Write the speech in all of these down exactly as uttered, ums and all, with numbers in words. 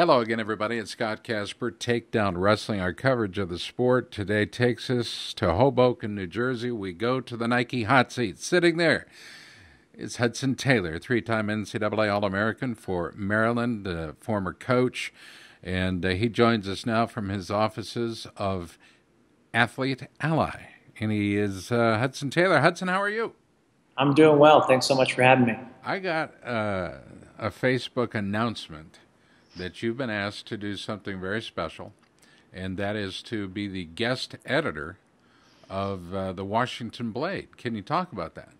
Hello again, everybody. It's Scott Casper, Takedown Wrestling. Our coverage of the sport today takes us to Hoboken, New Jersey. We go to the Nike hot seat. Sitting there is Hudson Taylor, three-time N C double A All-American for Maryland, uh, former coach. And uh, he joins us now from his offices of Athlete Ally. And he is uh, Hudson Taylor. Hudson, how are you? I'm doing well. Thanks so much for having me. I got uh, a Facebook announcement that you've been asked to do something very special, and that is to be the guest editor of uh, the Washington Blade. Can you talk about that?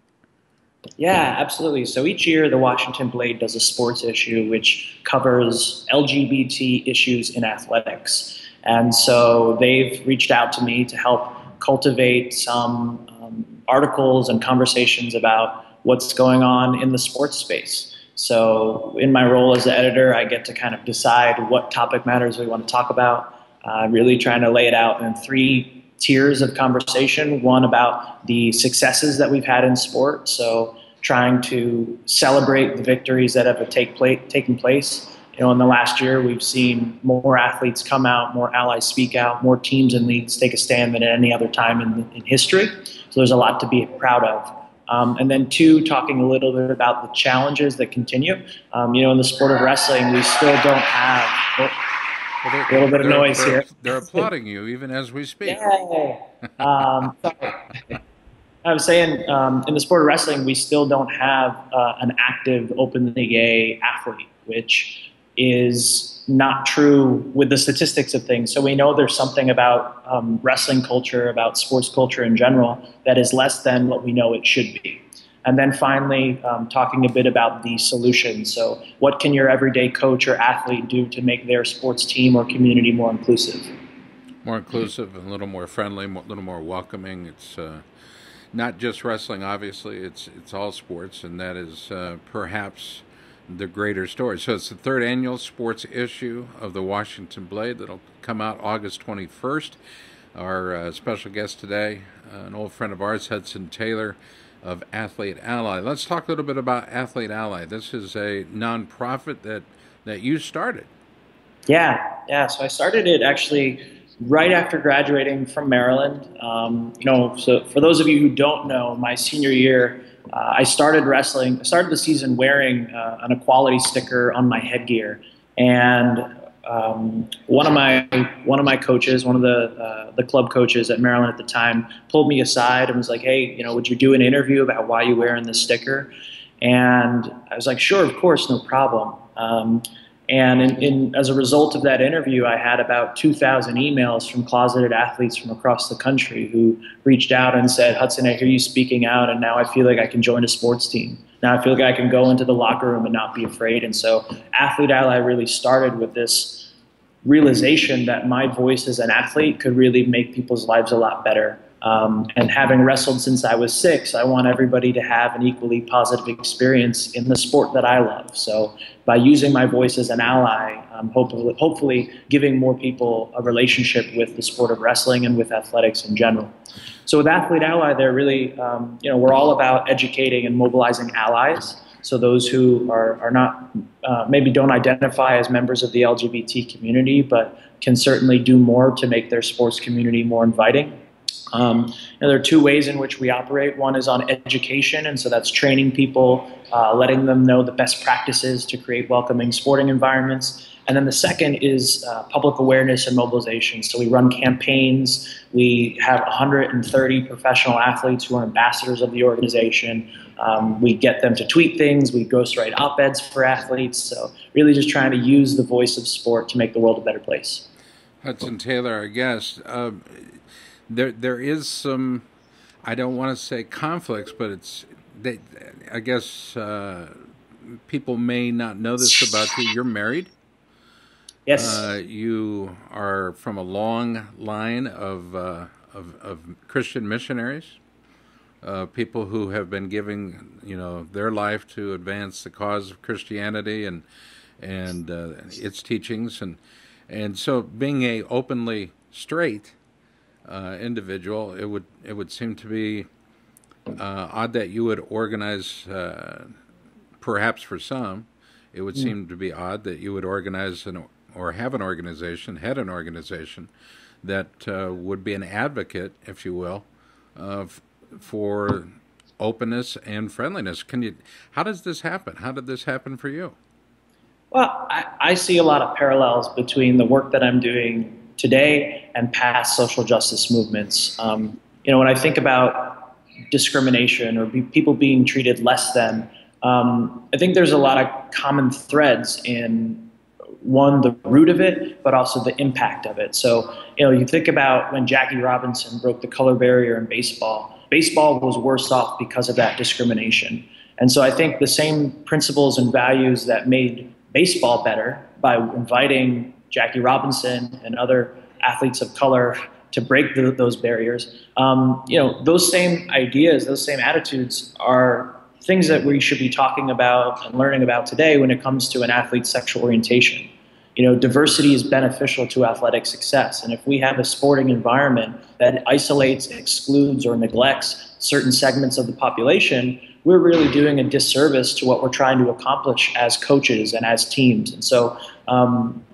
Yeah, absolutely. So each year the Washington Blade does a sports issue which covers L G B T issues in athletics. And so they've reached out to me to help cultivate some um, articles and conversations about what's going on in the sports space. So in my role as the editor, I get to kind of decide what topic matters we want to talk about, uh, really trying to lay it out in three tiers of conversation. One about the successes that we've had in sport, so trying to celebrate the victories that have take place, taken place. You know, in the last year, we've seen more athletes come out, more allies speak out, more teams and leagues take a stand than at any other time in, in history. So there's a lot to be proud of. Um, and then two, talking a little bit about the challenges that continue. Um, you know, in the sport of wrestling, we still don't have well, a little bit of noise they're, here. They're applauding you even as we speak. Yeah. Um, I was saying, um, in the sport of wrestling, we still don't have uh, an active openly gay athlete, which is not true with the statistics of things. So we know there's something about um, wrestling culture, about sports culture in general, that is less than what we know it should be. And then finally, um, talking a bit about the solution. So what can your everyday coach or athlete do to make their sports team or community more inclusive? More inclusive and a little more friendly, a little more welcoming. It's uh, not just wrestling, obviously. It's, it's all sports, and that is uh, perhaps the greater story. So it's the third annual sports issue of the Washington Blade that'll come out August twenty-first. Our uh, special guest today, uh, an old friend of ours, Hudson Taylor of Athlete Ally. Let's talk a little bit about Athlete Ally. This is a nonprofit that that you started. Yeah, yeah. So I started it actually right after graduating from Maryland. Um, you know, so for those of you who don't know, my senior year, Uh, I started wrestling, I started the season wearing uh, an equality sticker on my headgear, and um, one of my one of my coaches, one of the uh, the club coaches at Maryland at the time, pulled me aside and was like, "Hey, you know, would you do an interview about why you're wearing this sticker?" And I was like, "Sure, of course, no problem." Um, and in, in, as a result of that interview, I had about two thousand emails from closeted athletes from across the country who reached out and said, "Hudson, I hear you speaking out, and now I feel like I can join a sports team. Now I feel like I can go into the locker room and not be afraid." And so Athlete Ally really started with this realization that my voice as an athlete could really make people's lives a lot better. Um, and having wrestled since I was six, I want everybody to have an equally positive experience in the sport that I love. So by using my voice as an ally, I'm hopefully, hopefully giving more people a relationship with the sport of wrestling and with athletics in general. So with Athlete Ally, they're really, um, you know, we're all about educating and mobilizing allies. So those who are, are not, uh, maybe don't identify as members of the L G B T community, but can certainly do more to make their sports community more inviting. Um, and there are two ways in which we operate. One is on education, and so that's training people, uh, letting them know the best practices to create welcoming sporting environments. And then the second is uh, public awareness and mobilization. So we run campaigns. We have one hundred thirty professional athletes who are ambassadors of the organization. Um, we get them to tweet things. We ghostwrite op-eds for athletes. So really just trying to use the voice of sport to make the world a better place. Hudson Taylor, our guest. Uh, There, there is some, I don't want to say conflicts, but it's, they, I guess uh, people may not know this about you. You're married. Yes. Uh, you are from a long line of, uh, of, of Christian missionaries, uh, people who have been giving, you know, their life to advance the cause of Christianity and, and uh, its teachings. And, and so being a openly straight Uh, individual, it would it would seem to be uh, odd that you would organize, uh, perhaps for some, it would mm. seem to be odd that you would organize an or have an organization, head an organization that uh, would be an advocate, if you will, uh, f- for openness and friendliness. Can you? How does this happen? How did this happen for you? Well, I, I see a lot of parallels between the work that I'm doing today and past social justice movements. Um, you know, when I think about discrimination or be, people being treated less than, um, I think there's a lot of common threads in, one, the root of it, but also the impact of it. So, you know, you think about when Jackie Robinson broke the color barrier in baseball. Baseball was worse off because of that discrimination. And so I think the same principles and values that made baseball better by inviting Jackie Robinson and other athletes of color to break the, those barriers. Um, you know, those same ideas, those same attitudes are things that we should be talking about and learning about today when it comes to an athlete's sexual orientation. You know, diversity is beneficial to athletic success. And if we have a sporting environment that isolates, excludes, or neglects certain segments of the population, we're really doing a disservice to what we're trying to accomplish as coaches and as teams. And so, um,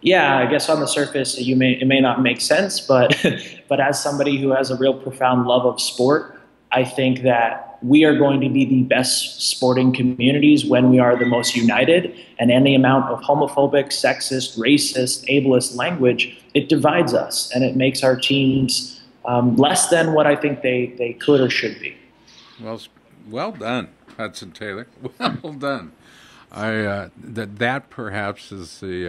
yeah, I guess on the surface, you may, it may not make sense, but, but as somebody who has a real profound love of sport, I think that we are going to be the best sporting communities when we are the most united, and any amount of homophobic, sexist, racist, ableist language, it divides us and it makes our teams um, less than what I think they, they could or should be. Well, well done, Hudson Taylor. Well done. I uh, that that perhaps is the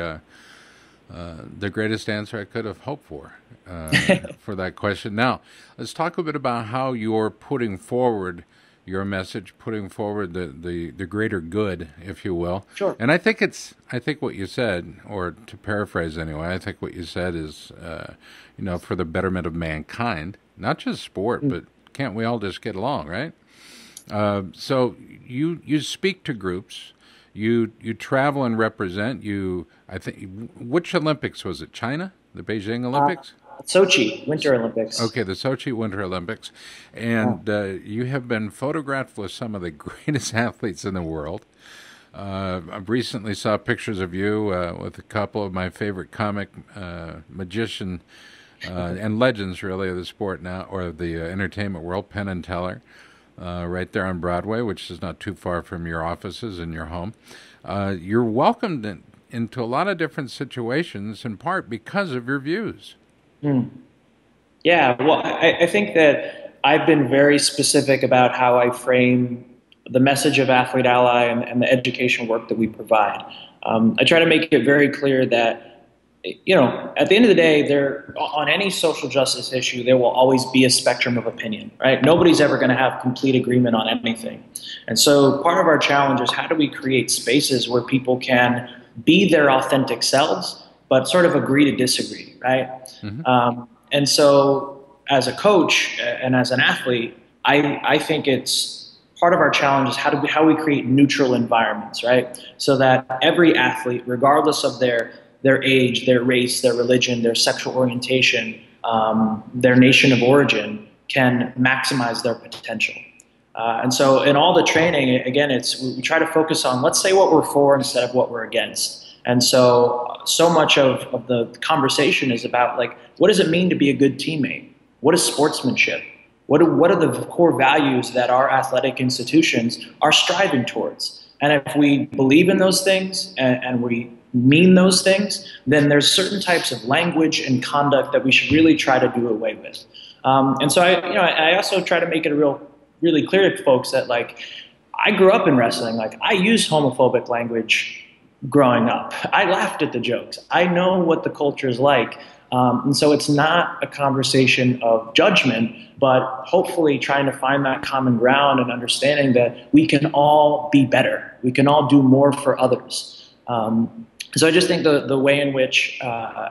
uh, uh, the greatest answer I could have hoped for uh, for that question. Now, let's talk a bit about how you're putting forward your message, putting forward the, the, the greater good, if you will. Sure. And I think it's I think what you said, or to paraphrase anyway, I think what you said is uh, you know, for the betterment of mankind, not just sport, mm. but can't we all just get along, right? Uh, so you you speak to groups, you you travel and represent. You I think which Olympics was it? China, the Beijing Olympics, uh, Sochi Winter Olympics. Okay, the Sochi Winter Olympics, and yeah. uh, you have been photographed with some of the greatest athletes in the world. Uh, I recently saw pictures of you uh, with a couple of my favorite comic uh, magician uh, and legends, really, of the sport now or the uh, entertainment world, Penn and Teller. Uh, right there on Broadway, which is not too far from your offices and your home. Uh, you're welcomed in, into a lot of different situations, in part because of your views. Mm. Yeah, well, I, I think that I've been very specific about how I frame the message of Athlete Ally and, and the education work that we provide. Um, I try to make it very clear that, you know, at the end of the day, there on any social justice issue, there will always be a spectrum of opinion, right? Nobody's ever going to have complete agreement on anything. And so part of our challenge is how do we create spaces where people can be their authentic selves, but sort of agree to disagree, right? Mm-hmm. Um, and so as a coach and as an athlete, I, I think it's part of our challenge is how, do we, how we create neutral environments, right? So that every athlete, regardless of their their age, their race, their religion, their sexual orientation, um, their nation of origin, can maximize their potential. Uh, and so in all the training, again, it's we try to focus on, let's say what we're for instead of what we're against. And so, so much of, of the conversation is about, like, what does it mean to be a good teammate? What is sportsmanship? What are, what are the core values that our athletic institutions are striving towards? And if we believe in those things and, and we mean those things, then there's certain types of language and conduct that we should really try to do away with. Um, and so I, you know, I also try to make it real, really clear to folks that, like, I grew up in wrestling. Like, I used homophobic language growing up. I laughed at the jokes. I know what the culture is like. Um, and so it's not a conversation of judgment, but hopefully trying to find that common ground and understanding that we can all be better. We can all do more for others. Um, So I just think the, the way in which uh,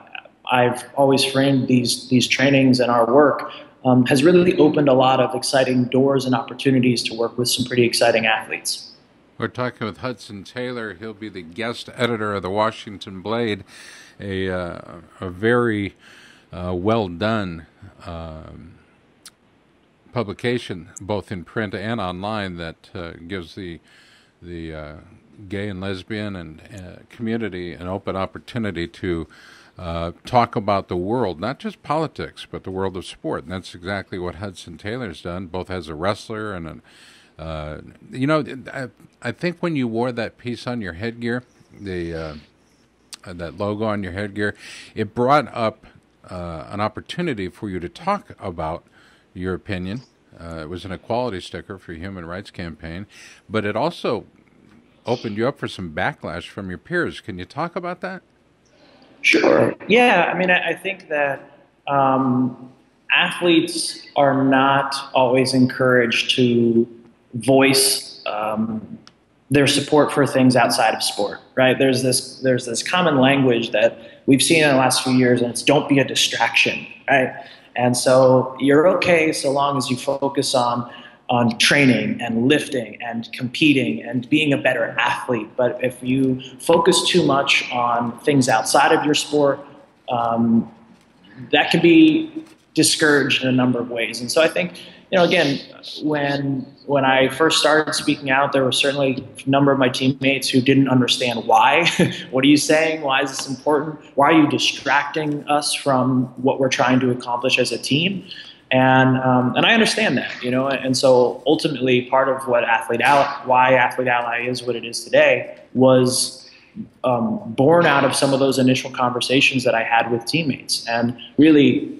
I've always framed these these trainings and our work um, has really opened a lot of exciting doors and opportunities to work with some pretty exciting athletes. We're talking with Hudson Taylor. He'll be the guest editor of the Washington Blade, a, uh, a very uh, well-done um, publication, both in print and online, that uh, gives the the uh, gay and lesbian and uh, community an open opportunity to uh, talk about the world, not just politics, but the world of sport. And that's exactly what Hudson Taylor's done, both as a wrestler and an, uh, you know, I, I think when you wore that piece on your headgear, the uh, that logo on your headgear, it brought up uh, an opportunity for you to talk about your opinion. Uh, it was an equality sticker for the Human Rights Campaign, but it also opened you up for some backlash from your peers. Can you talk about that? Sure. Yeah, I mean, I, I think that um, athletes are not always encouraged to voice um, their support for things outside of sport, right? There's this, there's this common language that we've seen in the last few years, and it's don't be a distraction, right? And so you're okay so long as you focus on, on training and lifting and competing and being a better athlete. But if you focus too much on things outside of your sport, um, that can be discouraged in a number of ways. And so I think, you know, again, when, when I first started speaking out, there were certainly a number of my teammates who didn't understand why. What are you saying? Why is this important? Why are you distracting us from what we're trying to accomplish as a team? And, um, and I understand that, you know, and so ultimately part of what Athlete Ally, why Athlete Ally is what it is today was um, born out of some of those initial conversations that I had with teammates and really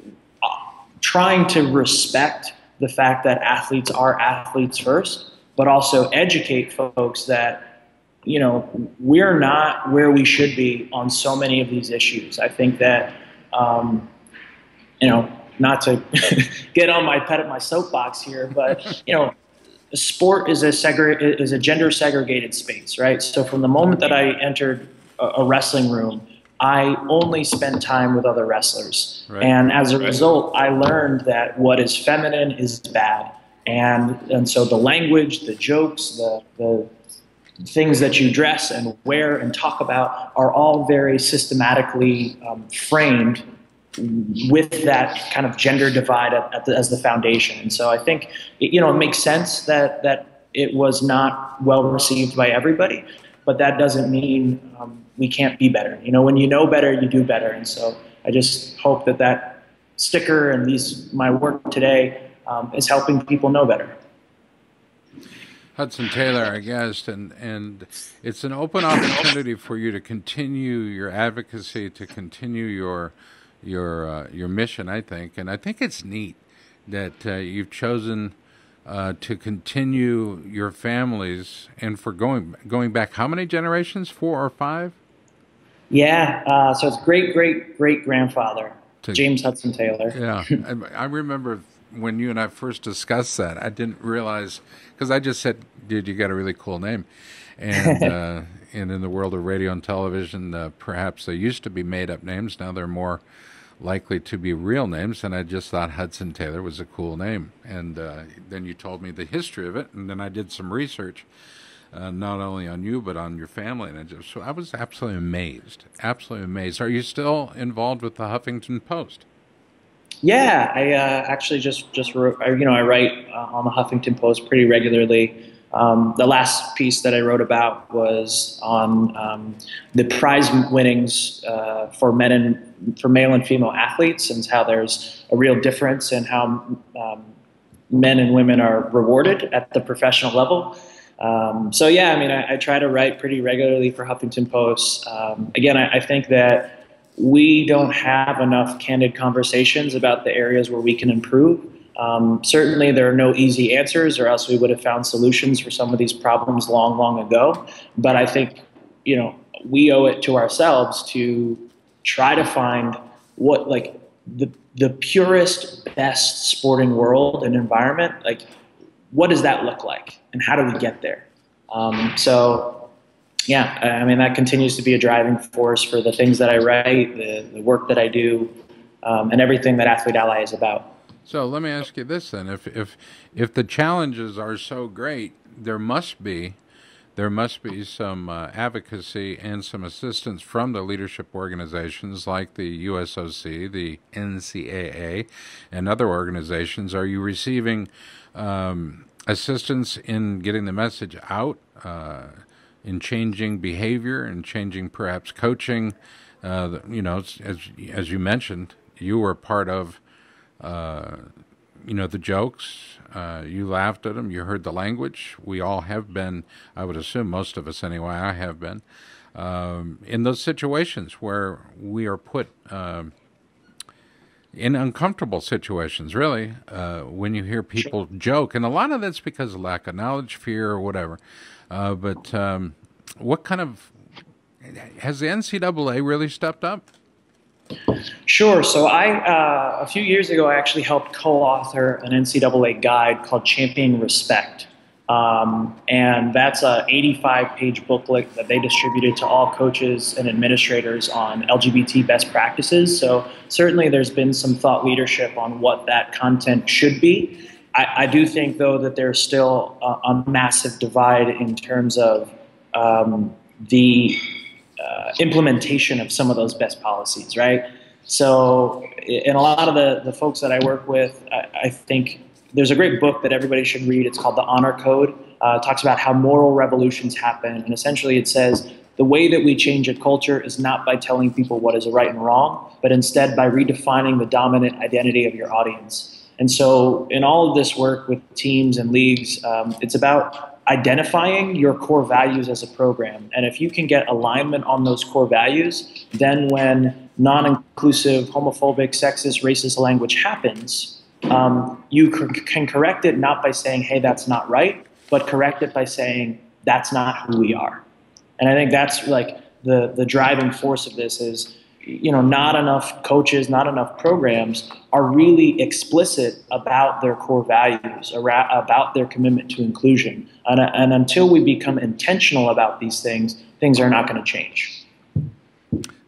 trying to respect the fact that athletes are athletes first, but also educate folks that, you know, we're not where we should be on so many of these issues. I think that, um, you know, not to get on my pet my soapbox here, but, you know, sport is a segre is a gender segregated space, right? So from the moment that I entered a, a wrestling room, I only spent time with other wrestlers. Right. And as a result, I learned that what is feminine is bad. And, and so the language, the jokes, the, the things that you dress and wear and talk about are all very systematically um, framed with that kind of gender divide at, at the, as the foundation. And so I think, it, you know, it makes sense that, that it was not well received by everybody, but that doesn't mean um, we can't be better. You know, when you know better, you do better. And so I just hope that that sticker and these my work today um, is helping people know better. Hudson Taylor, our guest, and, and it's an open opportunity for you to continue your advocacy, to continue your, your, uh, your mission, I think. And I think it's neat that uh, you've chosen Uh, to continue your families and for going going back how many generations, four or five? Yeah, uh, so it's great great great grandfather to, James Hudson Taylor. Yeah, I, I remember when you and I first discussed that. I didn't realize because I just said, "Dude, you got a really cool name," and uh, and in the world of radio and television, uh, perhaps they used to be made up names. Now they're more likely to be real names, and I just thought Hudson Taylor was a cool name. And uh, then you told me the history of it, and then I did some research, uh, not only on you, but on your family. And I just, so I was absolutely amazed, absolutely amazed. Are you still involved with the Huffington Post? Yeah, I uh, actually just, just wrote, I, you know, I write uh, on the Huffington Post pretty regularly. Um, the last piece that I wrote about was on um, the prize winnings uh, for men and for male and female athletes, and how there's a real difference in how um, men and women are rewarded at the professional level. Um, so yeah, I mean, I, I try to write pretty regularly for Huffington Post. Um, again, I, I think that we don't have enough candid conversations about the areas where we can improve. Um, certainly there are no easy answers, or else we would have found solutions for some of these problems long, long ago. But I think, you know, we owe it to ourselves to try to find what, like, the, the purest, best sporting world and environment, like, what does that look like? And how do we get there? Um, so, yeah, I mean, that continues to be a driving force for the things that I write, the, the work that I do, um, and everything that Athlete Ally is about. So let me ask you this then: if if if the challenges are so great, there must be, there must be some uh, advocacy and some assistance from the leadership organizations like the U S O C, the N C A A, and other organizations. Are you receiving um, assistance in getting the message out, uh, in changing behavior and changing perhaps coaching. Uh, you know, as, as you mentioned, you were part of, uh, you know, the jokes. Uh, you laughed at them. You heard the language. We all have been, I would assume most of us anyway, I have been, um, in those situations where we are put uh, in uncomfortable situations, really, uh, when you hear people joke. And a lot of that's because of lack of knowledge, fear, or whatever. Uh, but um, what kind of, has the N C double A really stepped up? Sure. So I, uh, a few years ago, I actually helped co-author an N C double A guide called Champion Respect. Um, and that's an eighty-five page booklet that they distributed to all coaches and administrators on L G B T best practices. So certainly there's been some thought leadership on what that content should be. I, I do think, though, that there's still a, a massive divide in terms of um, the Uh, implementation of some of those best policies, right? So, and a lot of the, the folks that I work with, I, I think there's a great book that everybody should read. It's called The Honor Code. Uh, it talks about how moral revolutions happen. And essentially it says, the way that we change a culture is not by telling people what is right and wrong, but instead by redefining the dominant identity of your audience. And so in all of this work with teams and leagues, um, it's about identifying your core values as a program. And if you can get alignment on those core values, then when non-inclusive, homophobic, sexist, racist language happens, um, you can correct it not by saying, hey, that's not right, but correct it by saying, that's not who we are. And I think that's like the, the driving force of this is, you know, not enough coaches, not enough programs are really explicit about their core values, around, about their commitment to inclusion. And, and until we become intentional about these things, things are not going to change.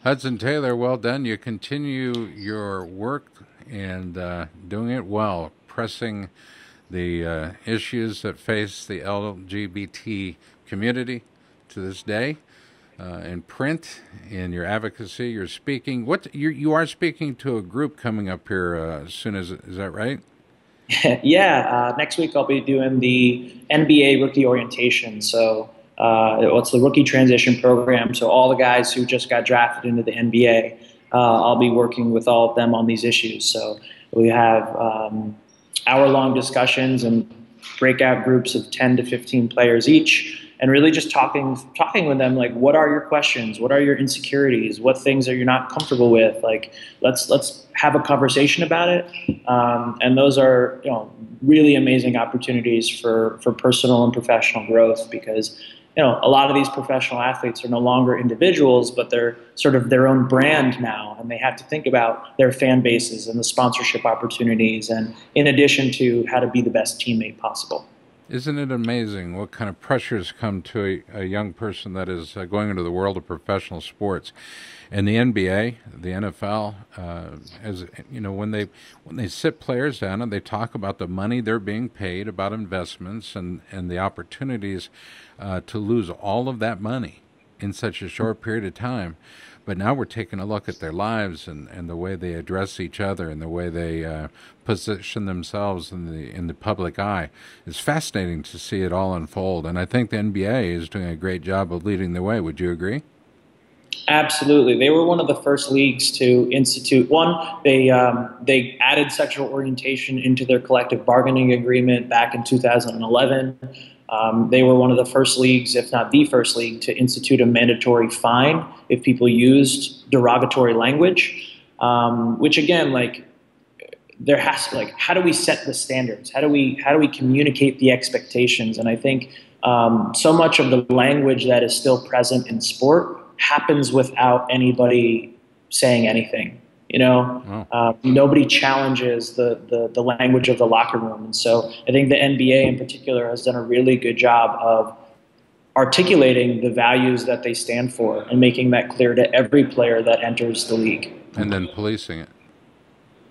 Hudson Taylor, well done. You continue your work and uh, doing it well, pressing the uh, issues that face the L G B T community to this day. Uh, in print, in your advocacy, you're speaking. What you you are speaking to a group coming up here uh, as soon as is that right? Yeah, uh, next week I'll be doing the N B A rookie orientation. So uh, it's the rookie transition program. So all the guys who just got drafted into the N B A, uh, I'll be working with all of them on these issues. So we have um, hour-long discussions and breakout groups of ten to fifteen players each. And really just talking talking with them, like, what are your questions? What are your insecurities? What things are you not comfortable with? Like, let's let's have a conversation about it. Um, and those are, you know, really amazing opportunities for, for personal and professional growth because, you know, a lot of these professional athletes are no longer individuals, but they're sort of their own brand now. And they have to think about their fan bases and the sponsorship opportunities and in addition to how to be the best teammate possible. Isn't it amazing what kind of pressures come to a, a young person that is uh, going into the world of professional sports, and the N B A, the N F L, uh, as you know, when they when they sit players down and they talk about the money they're being paid, about investments and and the opportunities uh, to lose all of that money in such a short period of time. But now we're taking a look at their lives and, and the way they address each other and the way they uh, position themselves in the in the public eye. It's fascinating to see it all unfold. And I think the N B A is doing a great job of leading the way. Would you agree? Absolutely. They were one of the first leagues to institute one. They um, they added sexual orientation into their collective bargaining agreement back in two thousand eleven. Um, they were one of the first leagues, if not the first league, to institute a mandatory fine if people used derogatory language, um, which again, like, there has to, like, how do we set the standards? How do we, how do we communicate the expectations? And I think um, so much of the language that is still present in sport happens without anybody saying anything. You know, uh, nobody challenges the, the, the language of the locker room. And so I think the N B A in particular has done a really good job of articulating the values that they stand for and making that clear to every player that enters the league. And then policing it.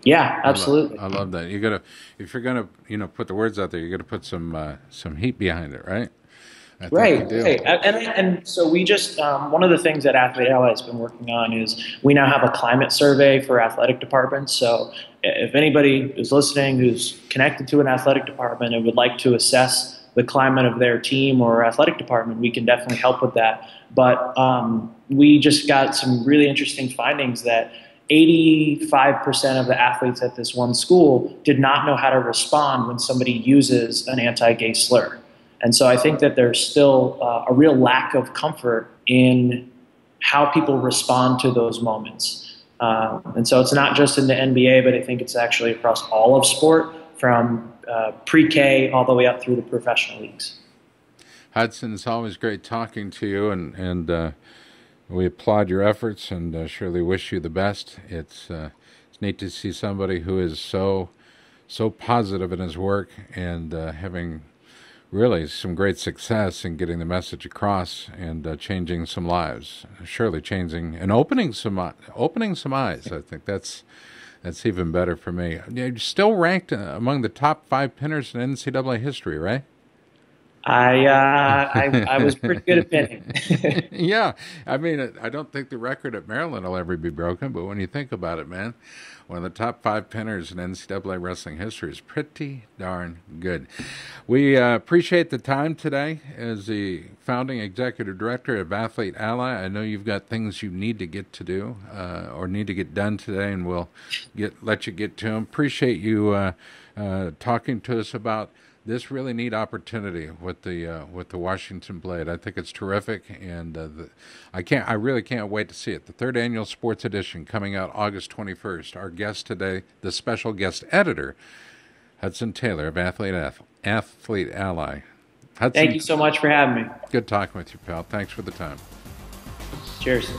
Yeah, absolutely. I love, I love that. You gotta, if you're gonna, you know, put the words out there, you gotta put some uh, some heat behind it, right? Right, right. And, and so we just, um, one of the things that Athlete Ally has been working on is we now have a climate survey for athletic departments. So if anybody is listening who's connected to an athletic department and would like to assess the climate of their team or athletic department, we can definitely help with that. But um, we just got some really interesting findings that eighty-five percent of the athletes at this one school did not know how to respond when somebody uses an anti-gay slur. And so I think that there's still uh, a real lack of comfort in how people respond to those moments. Uh, and so it's not just in the N B A, but I think it's actually across all of sport, from uh, pre-K all the way up through the professional leagues. Hudson, it's always great talking to you, and, and uh, we applaud your efforts and uh, surely wish you the best. It's, uh, it's neat to see somebody who is so, so positive in his work and uh, having really some great success in getting the message across and uh, changing some lives, surely changing and opening some opening some eyes. I think that's that's even better for me. You're still ranked among the top five pinners in N C double A history, right? I uh, I, I was pretty good at pinning. Yeah, I mean, I don't think the record at Maryland will ever be broken, but when you think about it, man, one of the top five pinners in N C double A wrestling history is pretty darn good. We uh, appreciate the time today. As the founding executive director of Athlete Ally, I know you've got things you need to get to do uh, or need to get done today, and we'll get let you get to them. Appreciate you uh, uh, talking to us about this really neat opportunity with the uh, with the Washington Blade. I think it's terrific, and uh, the, I can't. I really can't wait to see it. The third annual sports edition coming out August twenty-first. Our guest today, the special guest editor, Hudson Taylor of Athlete Athlete Ally. Hudson, thank you so much for having me. Good talking with you, pal. Thanks for the time. Cheers.